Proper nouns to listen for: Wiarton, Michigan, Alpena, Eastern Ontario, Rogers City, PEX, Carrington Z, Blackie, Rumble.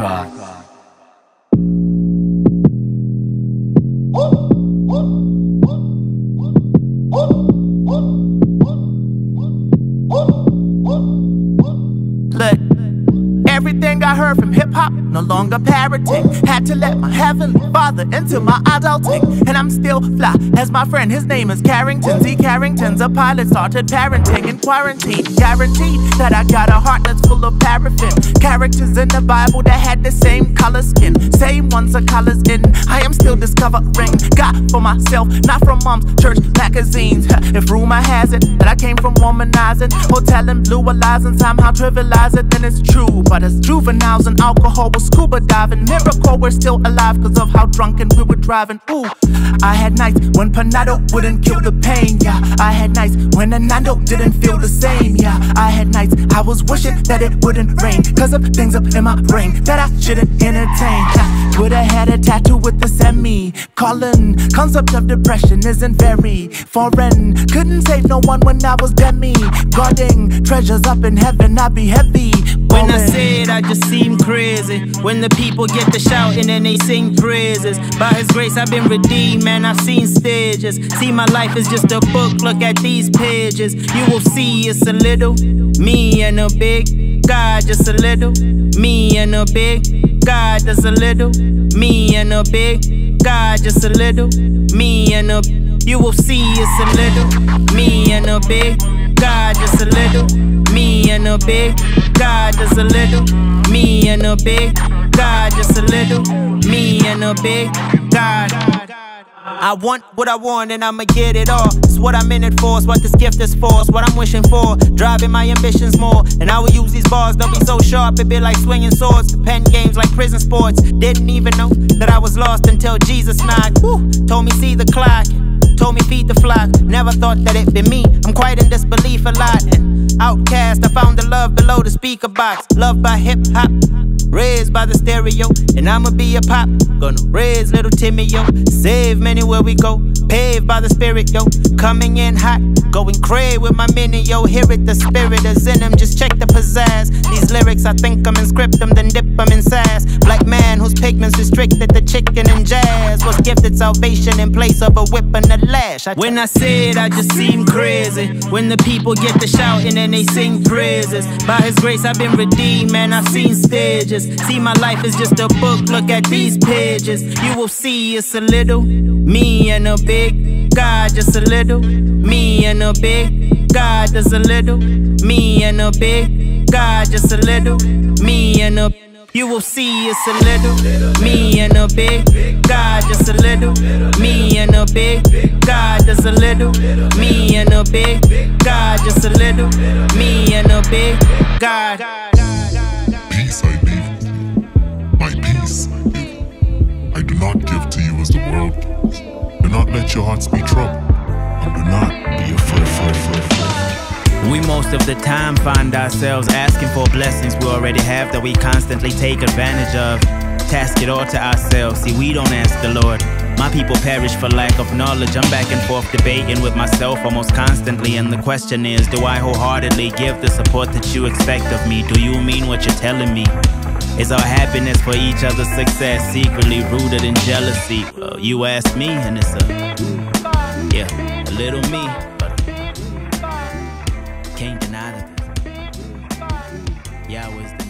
back. Everything I heard from hip-hop, no longer parroting. Had to let my heavenly father into my adulting. And I'm still fly as my friend, his name is Carrington Z. Carrington's a pilot, started parenting in quarantine. Guaranteed that I got a heart that's full of paraffin. Characters in the Bible that had the same color skin, same ones the colors in. I am still discovering God for myself, not from mom's church magazines. If rumor has it that I came from womanizing or telling blue lies and somehow trivialize it, then it's true. But it's juveniles and alcohol, we're scuba diving. Miracle we're still alive cause of how drunken we were driving. Ooh, I had nights when Panado wouldn't kill the pain, yeah. I had nights when Anando didn't feel the same, yeah. I had nights I was wishing that it wouldn't rain cause of things up in my brain that I shouldn't entertain, yeah. Would've had a tattoo with the semi calling. Concept of depression isn't very foreign. Couldn't save no one when I was demi guarding treasures up in heaven. I'd be heavy when I said I just seem crazy. When the people get to shouting and they sing praises. By his grace I've been redeemed, man, I've seen stages. See, my life is just a book, look at these pages. You will see it's a little me and a big God, just a little me and a big God, just a little me and a big God, just a little me and a. You will see it's a little me and a big God, just a little me and a big God, just a little me and a big God, just a little me and a big God. I want what I want and I'ma get it all. It's what I'm in it for, it's what this gift is for, it's what I'm wishing for, driving my ambitions more. And I will use these bars, they'll be so sharp, it be like swinging swords. The pen games like prison sports. Didn't even know that I was lost until Jesus knocked. Woo, told me see the clock, told me feed the flock. Never thought that it'd be me, I'm quite in disbelief a lot. And outcast, I found the love below the speaker box. Loved by hip-hop, raised by the stereo. And I'ma be a pop, gonna raise little Timmy, yo. Save many where we go, paved by the spirit, yo. Coming in hot, going cray with my mini, yo. Hear it, the spirit is in him, just check the pizzazz. These lyrics, I think I'm in script them, then dip them in sass. Black man whose pigments restricted the chicken and jazz was gifted salvation in place of a whip and a lash. When I said I just seem crazy. When the people get to shouting and they sing praises. By his grace I've been redeemed, man, I've seen stages. See, my life is just a book, look at these pages. You will see it's a little me and a big God, just a little me and a big God, just a little me and a big God, just a little me and a. You will see it's a little me and a big God, just a little me and a big God, just a little me and a big God, just a little me and a big God. Peace I leave, my peace I give. I do not give to you as the world gives. Do not let your hearts be troubled, and do not be afraid. We most of the time find ourselves asking for blessings we already have that we constantly take advantage of. Task it all to ourselves, see, we don't ask the Lord. My people perish for lack of knowledge. I'm back and forth debating with myself almost constantly. And the question is, do I wholeheartedly give the support that you expect of me? Do you mean what you're telling me? Is our happiness for each other's success secretly rooted in jealousy? Well, you ask me and it's a, yeah, a little me. Can't deny that. Yeah, I was there.